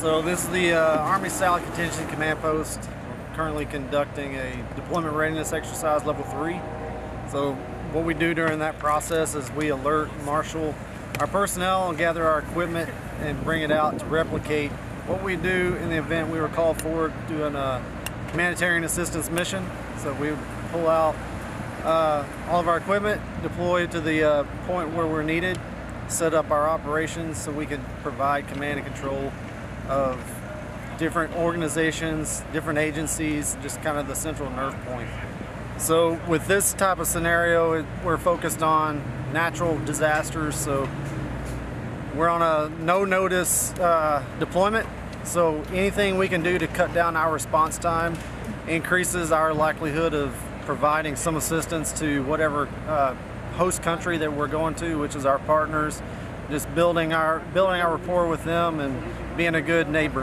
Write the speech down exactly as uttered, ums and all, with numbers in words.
So this is the uh, Army South Contingent Command Post. We're currently conducting a deployment readiness exercise level three. So what we do during that process is we alert and marshal our personnel and gather our equipment and bring it out to replicate what we do in the event we were called forward to an uh, humanitarian assistance mission. So we would pull out uh, all of our equipment, deploy it to the uh, point where we're needed, set up our operations so we can provide command and control of different organizations, different agencies, just kind of the central nerve point. So with this type of scenario, it, we're focused on natural disasters. So we're on a no-notice uh, deployment. So anything we can do to cut down our response time increases our likelihood of providing some assistance to whatever uh, host country that we're going to, which is our partners. Just building our building our rapport with them and being a good neighbor.